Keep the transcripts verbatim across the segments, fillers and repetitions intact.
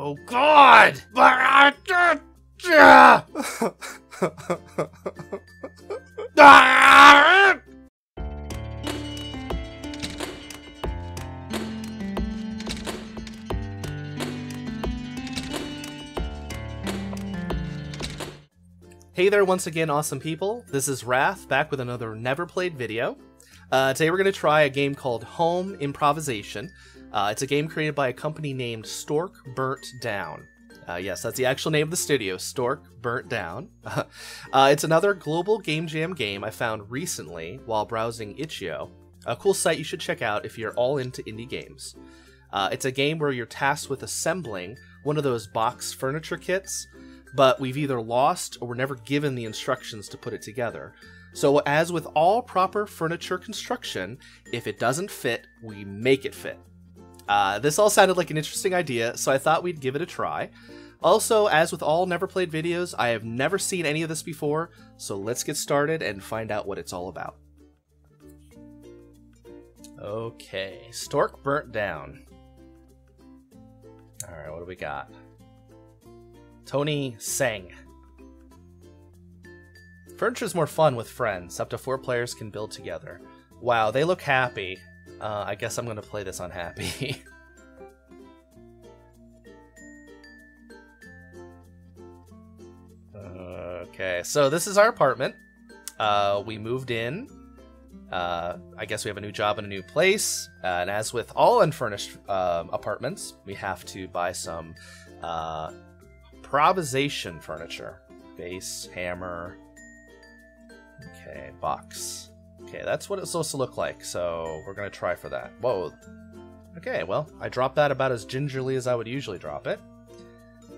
Oh God! Hey there once again, awesome people. This is Wrath, back with another Never Played video. Uh, today we're going to try a game called Home Improvisation. Uh, it's a game created by a company named Stork Burnt Down. Uh, yes, that's the actual name of the studio, Stork Burnt Down. uh, it's another global game jam game I found recently while browsing itch dot i o, a cool site you should check out if you're all into indie games. Uh, it's a game where you're tasked with assembling one of those box furniture kits, but we've either lost or we're never given the instructions to put it together. So as with all proper furniture construction, if it doesn't fit, we make it fit. Uh, this all sounded like an interesting idea, so I thought we'd give it a try. Also, as with all Never Played videos, I have never seen any of this before, so let's get started and find out what it's all about. Okay, Stork Burnt Down. Alright, what do we got? Tony Sang. Furniture's more fun with friends. Up to four players can build together. Wow, they look happy. Uh, I guess I'm going to play this on happy. Okay, so this is our apartment. Uh, we moved in. Uh, I guess we have a new job and a new place. Uh, and as with all unfurnished uh, apartments, we have to buy some... Uh, improvisation furniture. Base, hammer. Okay, box. Okay, that's what it's supposed to look like, so we're gonna try for that. Whoa. Okay, well, I dropped that about as gingerly as I would usually drop it.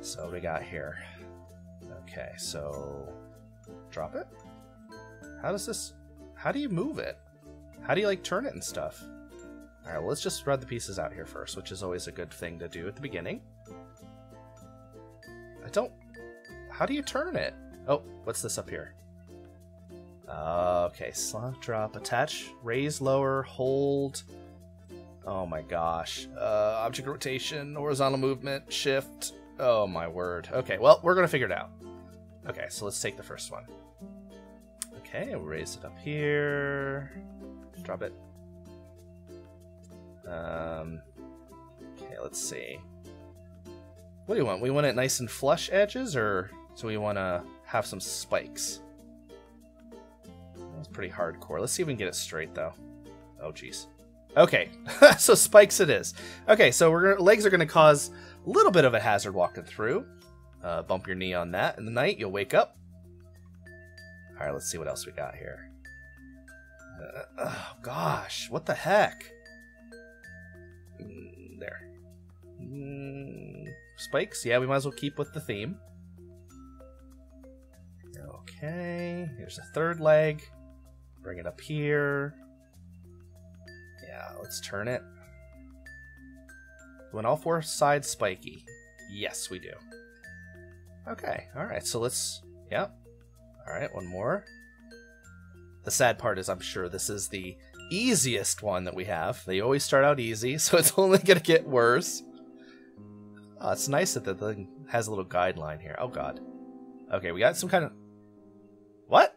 So what do we got here? Okay, so drop it. How does this, how do you move it? How do you like turn it and stuff? Alright, well, let's just spread the pieces out here first, which is always a good thing to do at the beginning. Don't... How do you turn it? Oh, what's this up here? Uh, okay, slot, drop, attach, raise, lower, hold. Oh my gosh. Uh, object rotation, horizontal movement, shift. Oh my word. Okay, well, we're gonna figure it out. Okay, so let's take the first one. Okay, we'll raise it up here. Drop it. Um, okay, let's see. What do you want? We want it nice and flush edges, or so we want to have some spikes? That's pretty hardcore. Let's see if we can get it straight, though. Oh, jeez. Okay, so spikes it is. Okay, so we're gonna, legs are going to cause a little bit of a hazard walking through. Uh, bump your knee on that in the night. You'll wake up. All right, let's see what else we got here. Uh, oh, gosh. What the heck? Mm, there. Mm. Spikes? Yeah, we might as well keep with the theme. Okay, here's a third leg. Bring it up here. Yeah, let's turn it. We want all four sides spiky. Yes, we do. Okay, alright, so let's... Yep. Yeah. Alright, one more. The sad part is I'm sure this is the easiest one that we have. They always start out easy, so it's only gonna get worse. Oh, it's nice that the thing has a little guideline here. Oh, God. Okay, we got some kind of... What?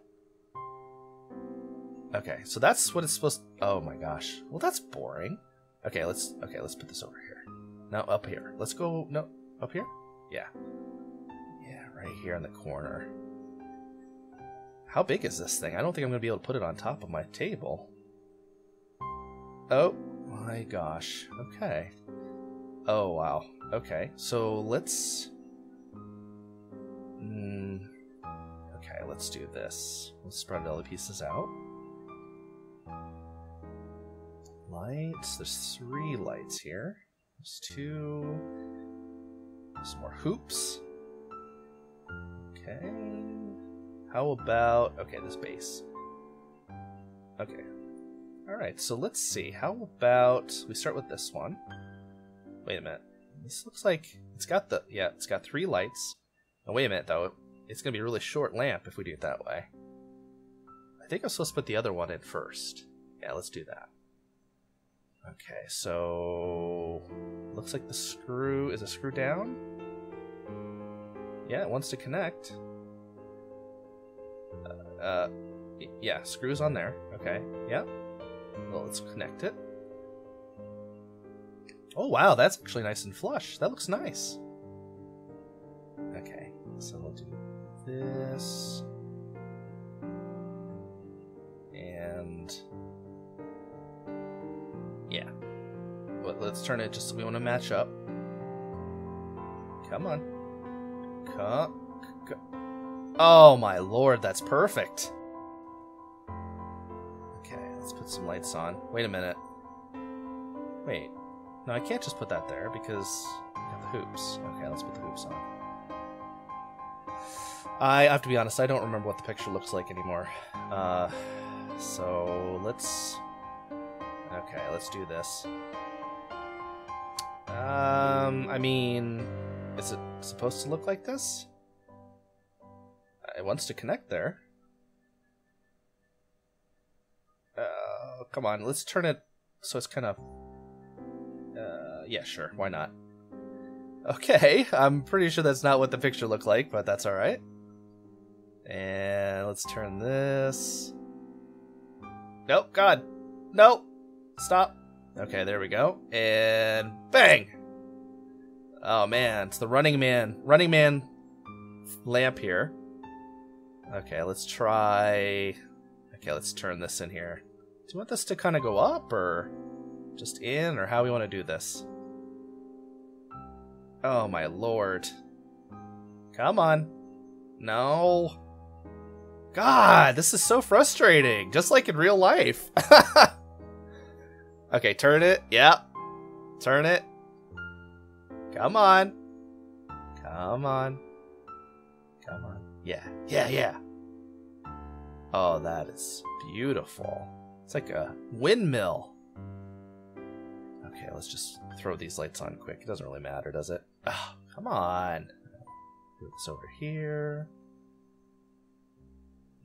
Okay, so that's what it's supposed to... Oh, my gosh. Well, that's boring. Okay, let's Okay, let's put this over here. No, up here. Let's go... No, up here? Yeah. Yeah, right here in the corner. How big is this thing? I don't think I'm going to be able to put it on top of my table. Oh, my gosh. Okay. Oh, wow. Okay, so let's... Mm, okay, let's do this. Let's spread all the pieces out. Lights. There's three lights here. There's two. There's more hoops. Okay. How about... Okay, this base. Okay. Alright, so let's see. How about... We start with this one. Wait a minute. This looks like it's got the, yeah, it's got three lights. Now, wait a minute, though. It's going to be a really short lamp if we do it that way. I think I'm supposed to put the other one in first. Yeah, let's do that. Okay, so... Looks like the screw is a screw down. Yeah, it wants to connect. Uh, uh yeah, screws on there. Okay, yeah. Well, let's connect it. Oh wow, that's actually nice and flush. That looks nice. Okay, so we'll do this. And yeah. But let's turn it just so we want to match up. Come on. Come. Oh my lord, that's perfect. Okay, let's put some lights on. Wait a minute. Wait. No, I can't just put that there because I have the hoops. Okay, let's put the hoops on. I, I have to be honest, I don't remember what the picture looks like anymore. Uh, so let's... Okay, let's do this. Um, I mean... Is it supposed to look like this? It wants to connect there. Uh, come on, let's turn it so it's kind of... Uh, yeah, sure, why not? Okay, I'm pretty sure that's not what the picture looked like, but that's alright. And let's turn this... Nope, God! Nope! Stop! Okay, there we go. And bang! Oh man, it's the Running Man, Running Man lamp here. Okay, let's try... Okay, let's turn this in here. Do you want this to kind of go up, or just in, or how we want to do this? Oh my lord. Come on. No. God, this is so frustrating. Just like in real life. Okay, turn it. Yep. Turn it. Come on. Come on. Come on. Yeah. Yeah, yeah. Oh, that is beautiful. It's like a windmill. Okay, let's just throw these lights on quick. It doesn't really matter, does it? Oh, come on. Move this over here.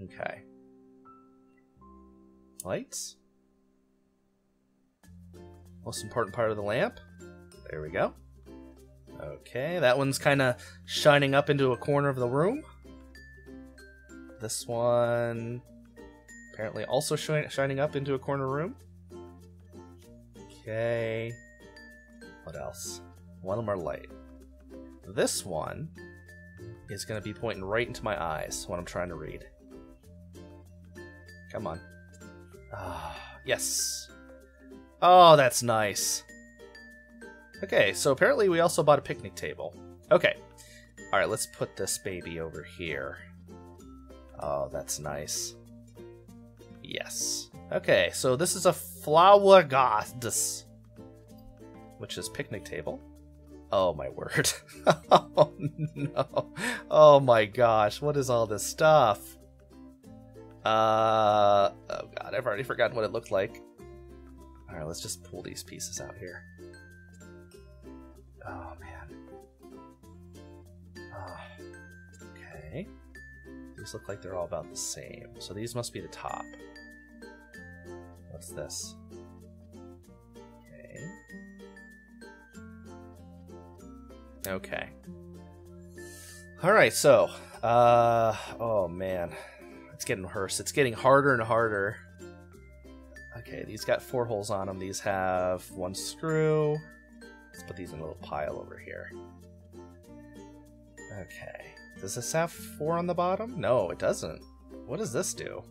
Okay. Lights. Most important part of the lamp. There we go. Okay, that one's kind of shining up into a corner of the room. This one apparently also sh shining up into a corner room. Okay. What else? One more light. This one is going to be pointing right into my eyes when I'm trying to read. Come on. Ah, yes. Oh, that's nice. Okay, so apparently we also bought a picnic table. Okay. All right, let's put this baby over here. Oh, that's nice. Yes. Okay, so this is a flower goddess, which is picnic table. Oh my word. Oh no. Oh my gosh, what is all this stuff? Uh, oh god, I've already forgotten what it looked like. Alright, let's just pull these pieces out here. Oh man. Oh, okay. These look like they're all about the same, so these must be the top. What's this? Okay. Okay. Alright, so. Uh, oh, man. It's getting worse. It's getting harder and harder. Okay, these got four holes on them. These have one screw. Let's put these in a little pile over here. Okay. Does this have four on the bottom? No, it doesn't. What does this do?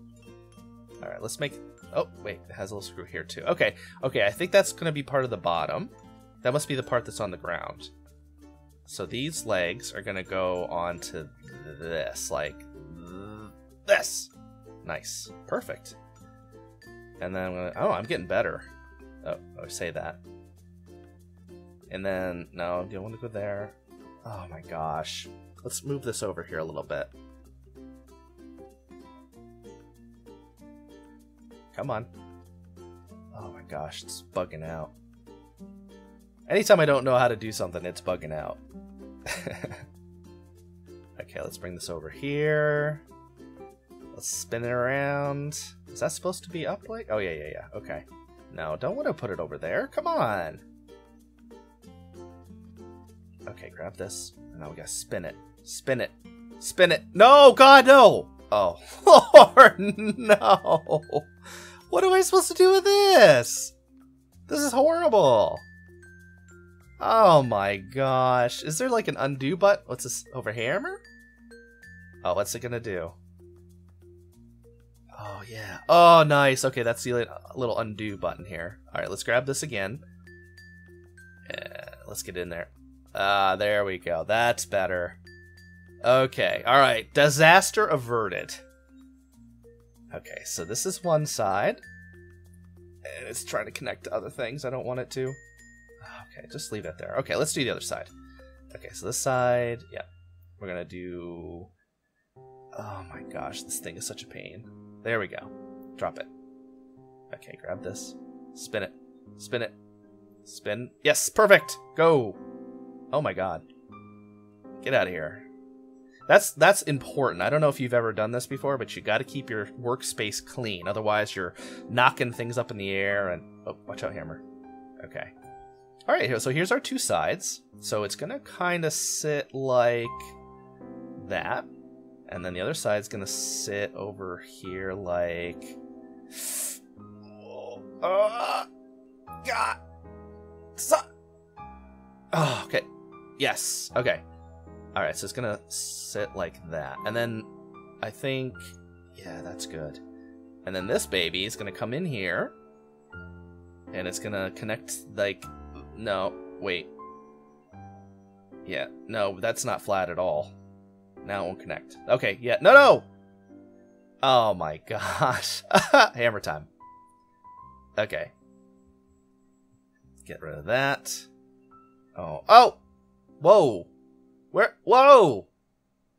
Alright, let's make... Oh, wait, it has a little screw here, too. Okay, okay, I think that's going to be part of the bottom. That must be the part that's on the ground. So these legs are going to go onto this, like this. Nice. Perfect. And then I'm going to... Oh, I'm getting better. Oh, I say that. And then... No, I don't want to go there. Oh, my gosh. Let's move this over here a little bit. Come on. Oh my gosh, it's bugging out. Anytime I don't know how to do something, it's bugging out. Okay, let's bring this over here. Let's spin it around. Is that supposed to be up like? Oh yeah, yeah, yeah. Okay. No, don't want to put it over there. Come on. Okay, grab this. And now we gotta spin it. Spin it. Spin it. No, God, no! Oh, Lord, no! What am I supposed to do with this? This is horrible. Oh my gosh. Is there like an undo button? What's this? Over hammer? Oh, what's it gonna do? Oh, yeah. Oh, nice. Okay, that's the little undo button here. Alright, let's grab this again. Yeah, let's get in there. Ah, there we go. That's better. Okay, alright. Disaster averted. Okay, so this is one side. And it's trying to connect to other things. I don't want it to. Okay, just leave it there. Okay, let's do the other side. Okay, so this side, yeah. We're gonna do... Oh my gosh, this thing is such a pain. There we go. Drop it. Okay, grab this. Spin it. Spin it. Spin. Yes, perfect! Go! Oh my god. Get out of here. That's that's important. I don't know if you've ever done this before, but you got to keep your workspace clean. Otherwise, you're knocking things up in the air and... Oh, watch out, hammer. Okay. Alright, so here's our two sides. So it's going to kind of sit like that. And then the other side's going to sit over here like... Oh, uh, God. So... Oh, okay. Yes. Okay. Alright, so it's gonna sit like that. And then, I think... Yeah, that's good. And then this baby is gonna come in here. And it's gonna connect, like... No, wait. Yeah, no, that's not flat at all. Now it won't connect. Okay, yeah, no, no! Oh my gosh. Hammer time. Okay. Get rid of that. Oh, oh! Whoa! Where? Whoa!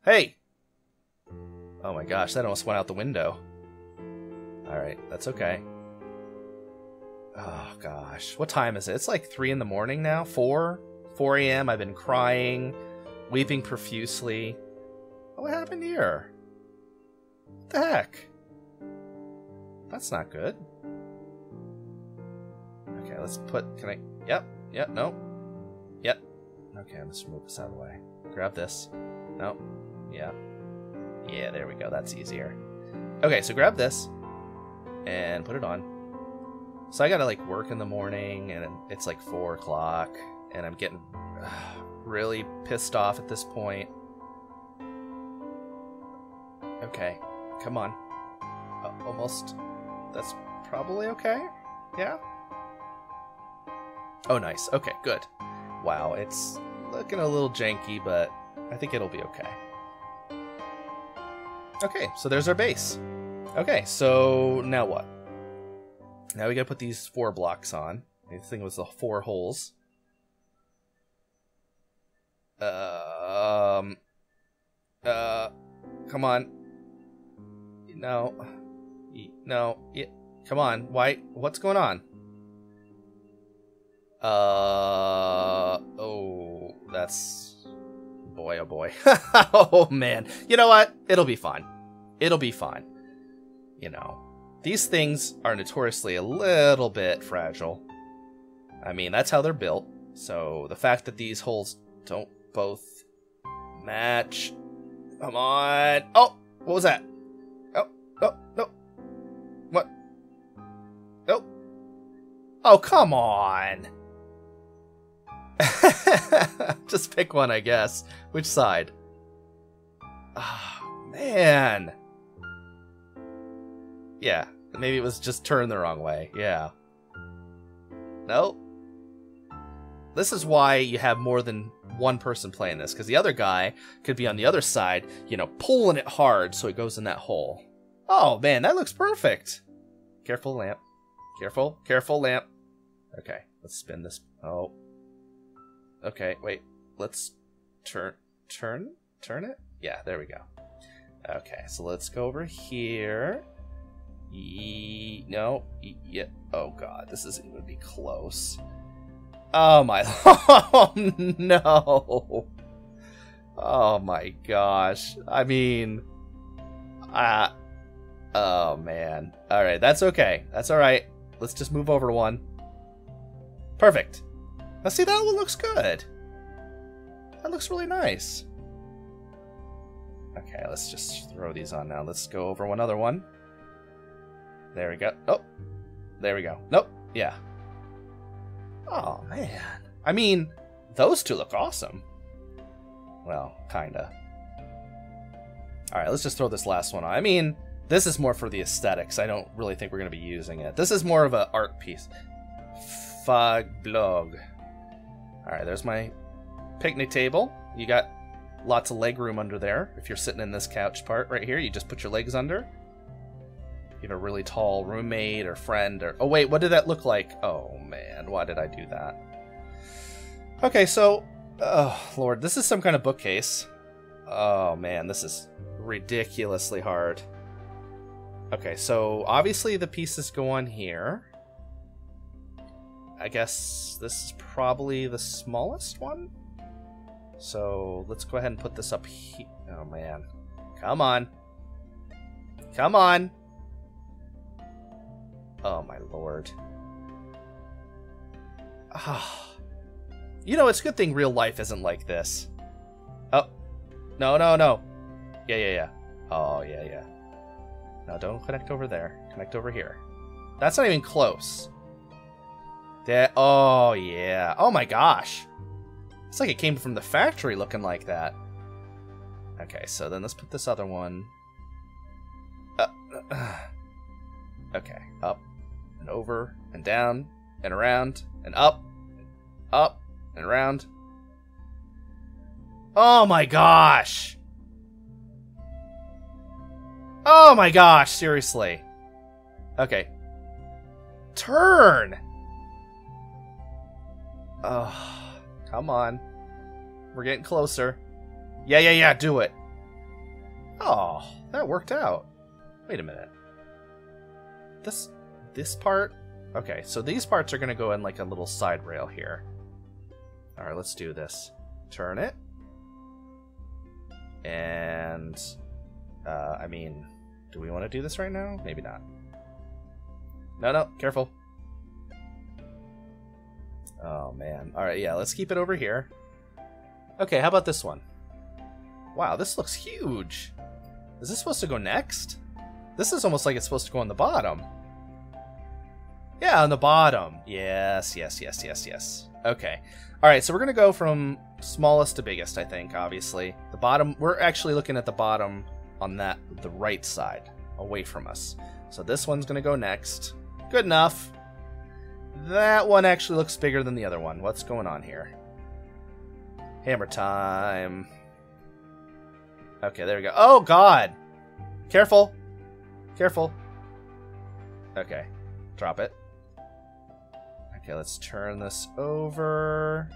Hey! Oh my gosh, that almost went out the window. Alright, that's okay. Oh gosh, what time is it? It's like three in the morning now? four? four a m I've been crying, weeping profusely. What happened here? What the heck? That's not good. Okay, let's put... Can I... Yep, yep, no. Yep. Okay, I'm just gonna move this out of the way. Grab this. No. Yeah. Yeah, there we go. That's easier. Okay, so grab this and put it on. So I gotta like work in the morning and it's like four o'clock and I'm getting uh, really pissed off at this point. Okay, come on. Uh, almost. That's probably okay. Yeah. Oh, nice. Okay, good. Wow, it's looking a little janky, but I think it'll be okay. Okay, so there's our base. Okay, so now what? Now we gotta put these four blocks on. I think it was the four holes. Um. Uh. Come on. No. No. Come on. Why? What's going on? Uh oh, that's boy oh boy. Oh man, you know what? It'll be fine. It'll be fine. You know, these things are notoriously a little bit fragile. I mean, that's how they're built. So the fact that these holes don't both match. Come on. Oh, what was that? Oh, oh, no. What? Oh. Oh, come on. Just pick one, I guess. Which side? Oh, man. Yeah, maybe it was just turned the wrong way. Yeah. No. This is why you have more than one person playing this, because the other guy could be on the other side, you know, pulling it hard so it goes in that hole. Oh, man, that looks perfect. Careful, lamp. Careful. Careful, lamp. Okay, let's spin this. Oh. Okay, wait, let's turn, turn, turn it? Yeah, there we go. Okay, so let's go over here. E no, e yeah. Oh god, this isn't even gonna be close. Oh my, oh no. Oh my gosh, I mean, ah, uh, oh man. All right, that's okay, that's all right. Let's just move over one. Perfect. Now see, that one looks good. That looks really nice. Okay, let's just throw these on now. Let's go over one other one. There we go. Oh, there we go. Nope. Yeah. Oh, man. I mean, those two look awesome. Well, kinda. Alright, let's just throw this last one on. I mean, this is more for the aesthetics. I don't really think we're going to be using it. This is more of an art piece. Fagblog. Alright, there's my picnic table. You got lots of leg room under there. If you're sitting in this couch part right here, you just put your legs under. You have a really tall roommate or friend or... Oh, wait, what did that look like? Oh, man, why did I do that? Okay, so... Oh, Lord, this is some kind of bookcase. Oh, man, this is ridiculously hard. Okay, so obviously the pieces go on here. I guess this is probably the smallest one? So let's go ahead and put this up here. Oh, man. Come on. Come on. Oh, my Lord. Ah. You know, it's a good thing real life isn't like this. Oh. No, no, no. Yeah, yeah, yeah. Oh, yeah, yeah. No, don't connect over there. Connect over here. That's not even close. That. Oh, yeah. Oh, my gosh. It's like it came from the factory looking like that. Okay, so then let's put this other one. Uh, uh, okay, up and over and down and around and up, up and around. Oh my gosh! Oh my gosh, seriously. Okay. Turn! Oh, come on. We're getting closer. Yeah, yeah, yeah, do it. Oh, that worked out. Wait a minute. This, this part? Okay, so these parts are gonna go in like a little side rail here. Alright, let's do this. Turn it. And, uh, I mean, do we want to do this right now? Maybe not. No, no, careful. Oh, man. All right, yeah, let's keep it over here. Okay, how about this one? Wow, this looks huge. Is this supposed to go next? This is almost like it's supposed to go on the bottom. Yeah, on the bottom. Yes, yes, yes, yes, yes. Okay. All right, so we're going to go from smallest to biggest, I think, obviously. The bottom, we're actually looking at the bottom on that, the right side, away from us. So this one's going to go next. Good enough. That one actually looks bigger than the other one. What's going on here? Hammer time. Okay, there we go. Oh, God. Careful. Careful. Okay, drop it. Okay, let's turn this over.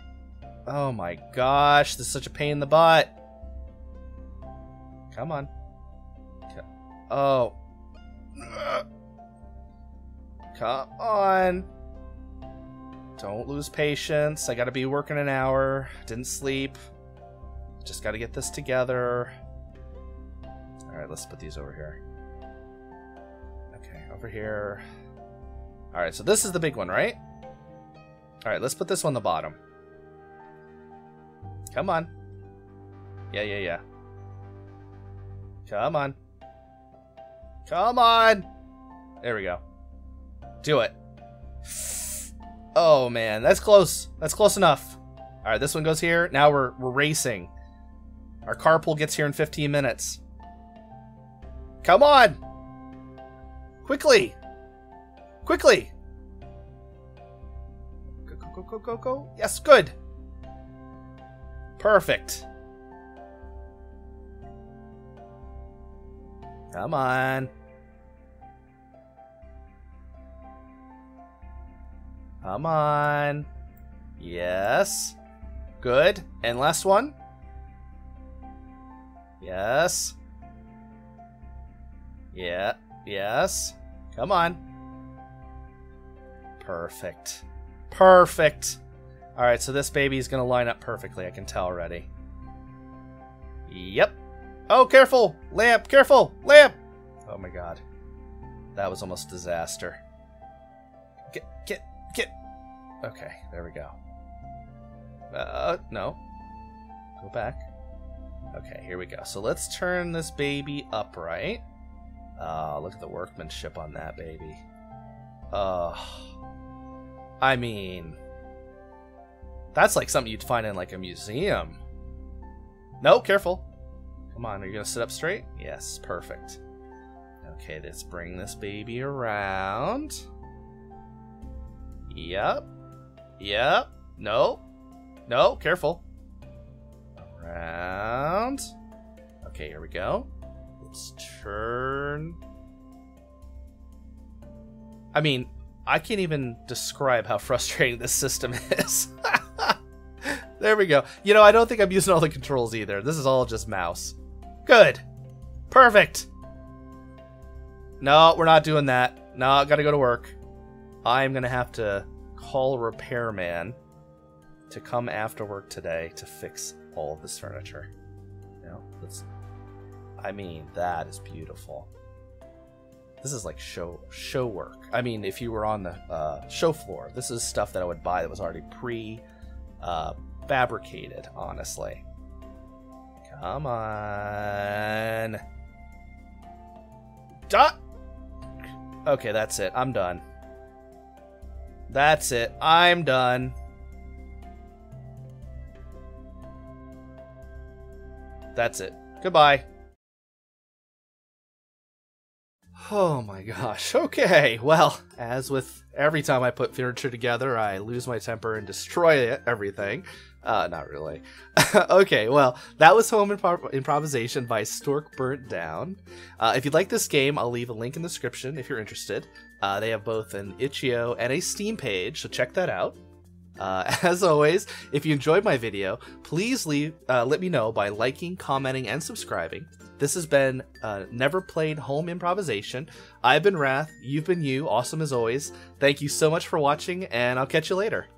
Oh my gosh, this is such a pain in the butt. Come on. Oh. Come on. Don't lose patience. I gotta be working an hour. Didn't sleep. Just gotta get this together. Alright, let's put these over here. Okay, over here. Alright, so this is the big one, right? Alright, let's put this one on the bottom. Come on. Yeah, yeah, yeah. Come on. Come on! There we go. Do it. Oh, man. That's close. That's close enough. Alright, this one goes here. Now we're, we're racing. Our carpool gets here in fifteen minutes. Come on! Quickly! Quickly! Go, go, go, go, go, go. Yes, good! Perfect. Come on. Come on. Yes. Good. And last one. Yes. Yeah. Yes. Come on. Perfect. Perfect. Alright, so this baby is going to line up perfectly. I can tell already. Yep. Oh, careful! Lamp! Careful! Lamp! Oh my god. That was almost disaster. Get, get, get! Okay, there we go. Uh, no. Go back. Okay, here we go. So let's turn this baby upright. Uh, look at the workmanship on that baby. Uh, I mean, that's like something you'd find in like a museum. No, careful. Come on, are you gonna sit up straight? Yes, perfect. Okay, let's bring this baby around. Yep. Yep. No. No, careful. Around. Okay, here we go. Let's turn. I mean, I can't even describe how frustrating this system is. There we go. You know, I don't think I'm using all the controls either. This is all just mouse. Good. Perfect. No, we're not doing that. No, I gotta go to work. I'm gonna have to call a repairman to come after work today to fix all of this furniture. You know, that's, I mean, that is beautiful. This is like show show work. I mean, if you were on the uh, show floor, this is stuff that I would buy that was already pre uh, fabricated, honestly. Come on. Duh! Okay, that's it. I'm done. That's it. I'm done. That's it. Goodbye. Oh my gosh. Okay, well, as with every time I put furniture together, I lose my temper and destroy it, everything. Uh, not really. Okay, well, that was Home Impro Improvisation by Stork Burnt Down. Uh, if you'd like this game, I'll leave a link in the description if you're interested. Uh, they have both an itch dot i o and a Steam page, so check that out. Uh, as always, if you enjoyed my video, please leave, uh, let me know by liking, commenting, and subscribing. This has been uh, Never Played Home Improvisation. I've been Wrath, you've been you, awesome as always. Thank you so much for watching, and I'll catch you later.